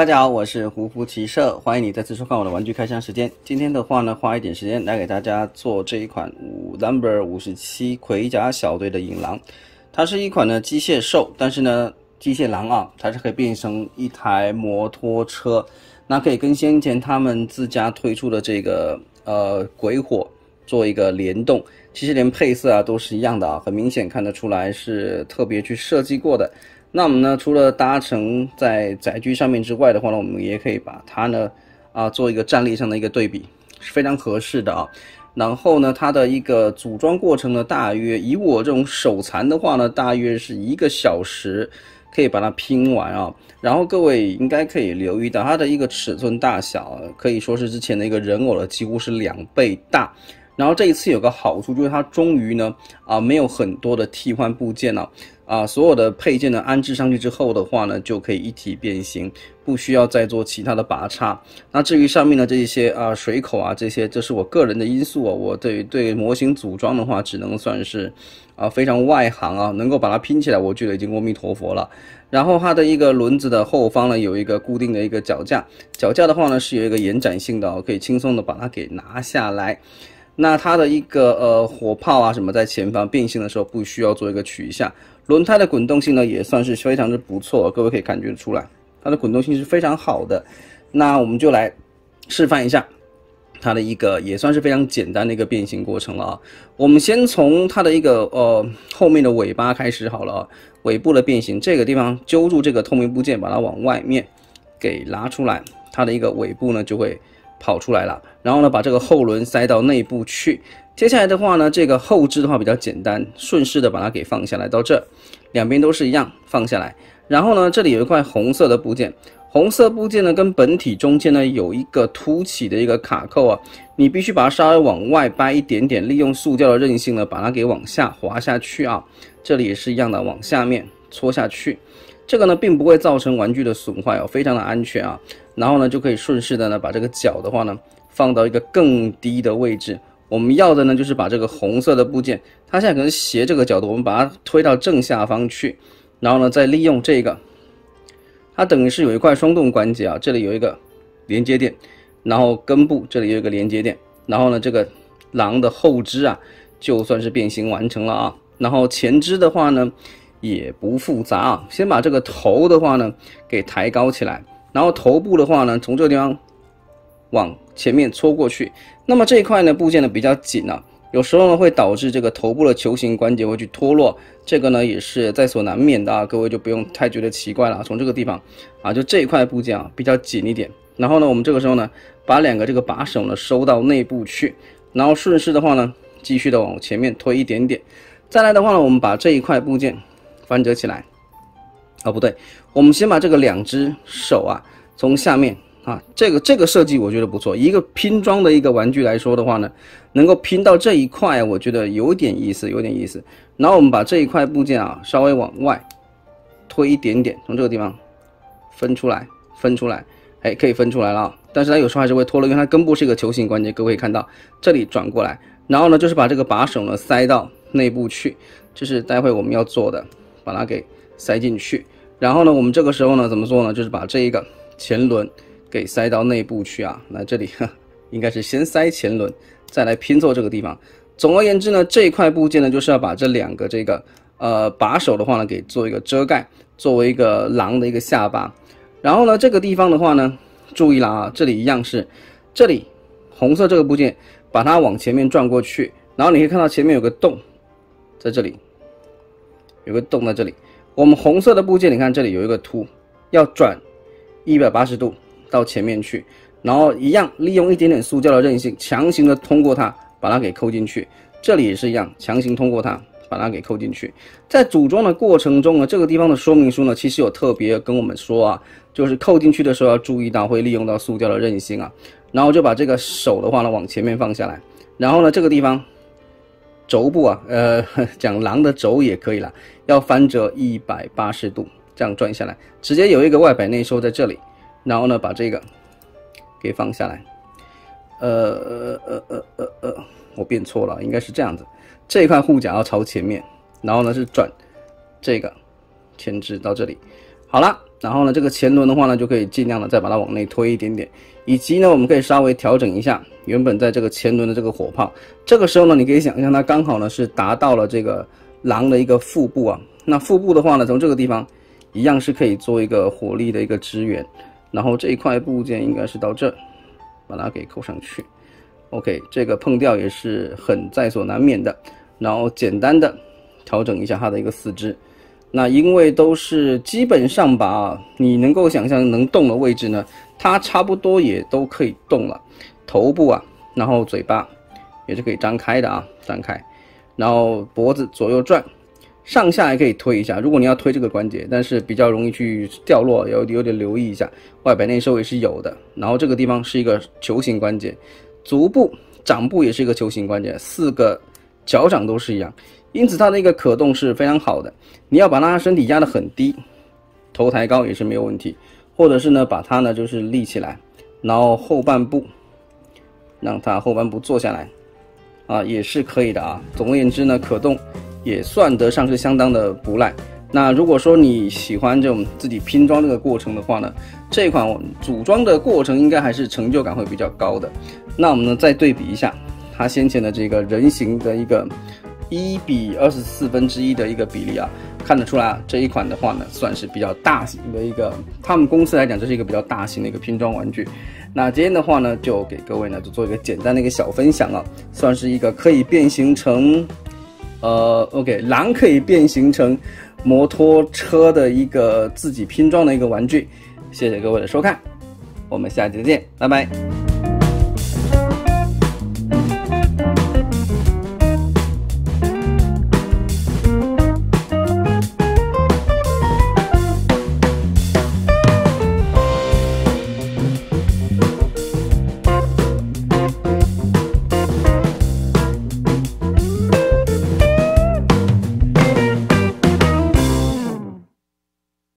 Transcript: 大家好，我是胡夫骑射，欢迎你再次收看我的玩具开箱时间。今天的话呢，花一点时间来给大家做这一款No.57盔甲小队的影狼。它是一款呢机械兽，但是呢机械狼啊，它是可以变成一台摩托车，那可以跟先前他们自家推出的这个鬼火做一个联动。其实连配色啊都是一样的啊，很明显看得出来是特别去设计过的。 那我们呢，除了搭乘在载具上面之外的话呢，我们也可以把它呢，做一个战力上的一个对比，是非常合适的啊。然后呢，它的一个组装过程呢，大约以我这种手残的话呢，大约是1个小时可以把它拼完啊。然后各位应该可以留意到，它的一个尺寸大小可以说是之前的一个人偶了，几乎是2倍大。 然后这一次有个好处就是它终于呢没有很多的替换部件了所有的配件呢安置上去之后的话呢，就可以一体变形，不需要再做其他的拔插。那至于上面的这些水口啊这些，这是我个人的因素啊，我对模型组装的话，只能算是非常外行啊，能够把它拼起来，我觉得已经阿弥陀佛了。然后它的一个轮子的后方呢有一个固定的一个脚架，脚架的话呢是有一个延展性的，可以轻松的把它给拿下来。 那它的一个火炮啊什么在前方变形的时候不需要做一个取下，轮胎的滚动性呢也算是非常的不错，各位可以感觉出来它的滚动性是非常好的。那我们就来示范一下它的一个也算是非常简单的一个变形过程了啊。我们先从它的一个后面的尾巴开始好了啊，尾部的变形这个地方揪住这个透明部件，把它往外面给拉出来，它的一个尾部呢就会 跑出来了，然后呢，把这个后轮塞到内部去。接下来的话呢，这个后肢的话比较简单，顺势的把它给放下来，到这，两边都是一样放下来。然后呢，这里有一块红色的部件，红色部件呢跟本体中间呢有一个凸起的一个卡扣啊，你必须把它稍微往外掰一点点，利用塑胶的韧性呢把它给往下滑下去啊。这里也是一样的，往下面戳下去。 这个呢，并不会造成玩具的损坏哦，非常的安全啊。然后呢，就可以顺势的呢，把这个脚的话呢，放到一个更低的位置。我们要的呢，就是把这个红色的部件，它现在可能斜这个角度，我们把它推到正下方去。然后呢，再利用这个，它等于是有一块双动关节啊，这里有一个连接点，然后根部这里有一个连接点，然后呢，这个狼的后肢啊，就算是变形完成了啊。然后前肢的话呢， 也不复杂啊，先把这个头的话呢给抬高起来，然后头部的话呢从这个地方往前面戳过去。那么这一块呢部件呢比较紧啊，有时候呢会导致这个头部的球形关节会去脱落，这个呢也是在所难免的啊，各位就不用太觉得奇怪了啊。从这个地方啊，就这一块部件啊比较紧一点，然后呢我们这个时候呢把两个这个把手呢收到内部去，然后顺势的话呢继续的往前面推一点点，再来的话呢我们把这一块部件 翻折起来，哦，不对，我们先把这个两只手啊，从下面啊，这个设计我觉得不错。一个拼装的一个玩具来说的话呢，能够拼到这一块，我觉得有点意思，有点意思。然后我们把这一块部件啊，稍微往外推一点点，从这个地方分出来，分出来，哎，可以分出来了啊。但是它有时候还是会脱落，因为它根部是一个球形关节，各位可以看到这里转过来。然后呢，就是把这个把手呢塞到内部去，这是待会我们要做的。 把它给塞进去，然后呢，我们这个时候呢，怎么做呢？就是把这一个前轮给塞到内部去啊。那这里应该是先塞前轮，再来拼凑这个地方。总而言之呢，这一块部件呢，就是要把这两个这个把手的话呢，给做一个遮盖，作为一个狼的一个下巴。然后呢，这个地方的话呢，注意了啊，这里一样是，这里红色这个部件，把它往前面转过去，然后你可以看到前面有个洞，在这里。 有个洞在这里，我们红色的部件，你看这里有一个凸，要转180度到前面去，然后一样利用一点点塑胶的韧性，强行的通过它把它给扣进去。这里也是一样，强行通过它把它给扣进去。在组装的过程中呢，这个地方的说明书呢，其实有特别跟我们说啊，就是扣进去的时候要注意到会利用到塑胶的韧性啊。然后就把这个手的话呢往前面放下来，然后呢这个地方 肘部啊，讲狼的肘也可以了，要翻折180度，这样转下来，直接有一个外摆内收在这里，然后呢，把这个给放下来，我变错了，应该是这样子，这一块护甲要朝前面，然后呢是转这个前肢到这里，好了，然后呢，这个前轮的话呢，就可以尽量的再把它往内推一点点，以及呢，我们可以稍微调整一下原本在这个前轮的这个火炮。这个时候呢，你可以想象它刚好呢是达到了这个狼的一个腹部啊。那腹部的话呢，从这个地方一样是可以做一个火力的一个支援。然后这一块部件应该是到这，把它给扣上去。 OK， 这个碰掉也是很在所难免的，然后简单的调整一下它的一个四肢。那因为都是基本上吧，你能够想象能动的位置呢，它差不多也都可以动了。头部啊，然后嘴巴也是可以张开的啊，张开，然后脖子左右转，上下也可以推一下。如果你要推这个关节，但是比较容易去掉落，有点留意一下。外摆内收也是有的，然后这个地方是一个球形关节。 足部、掌部也是一个球形关节，四个脚掌都是一样，因此它的一个可动是非常好的。你要把它身体压得很低，头抬高也是没有问题，或者是呢把它呢就是立起来，然后后半部让它后半部坐下来，啊也是可以的啊。总而言之呢，可动也算得上是相当的不赖。那如果说你喜欢这种自己拼装这个过程的话呢，这款组装的过程应该还是成就感会比较高的。 那我们呢再对比一下它先前的这个人形的一个1:24的一个比例啊，看得出来啊，这一款的话呢算是比较大型的一个，他们公司来讲这是一个比较大型的一个拼装玩具。那今天的话呢就给各位呢就做一个简单的一个小分享啊，算是一个可以变形成狼可以变形成摩托车的一个自己拼装的一个玩具。谢谢各位的收看，我们下期再见，拜拜。